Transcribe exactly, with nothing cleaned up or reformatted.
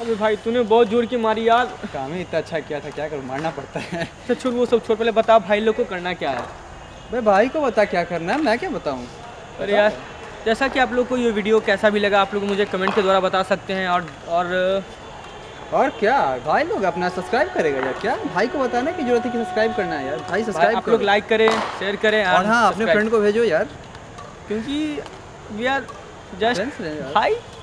अबे भाई तूने बहुत जोर की मारी यार। काम ही इतना अच्छा किया था, क्या करूँ, मारना पड़ता है। अच्छा छोड़ वो सब छोड़, पहले बता भाई लोग को करना क्या है। भाई भाई को बता क्या करना है, मैं क्या बताऊँ। अरे यार जैसा कि आप लोग को ये वीडियो कैसा भी लगा आप लोग मुझे कमेंट के द्वारा बता सकते हैं। और और और क्या भाई लोग अपना सब्सक्राइब करेगा यार, क्या भाई को बताना की जरूरत है कि सब्सक्राइब करना है यार। भाई सब्सक्राइब आप लोग लाइक करें, शेयर करें और हाँ अपने फ्रेंड को भेजो यार, क्योंकि वी आर जस्ट भाई।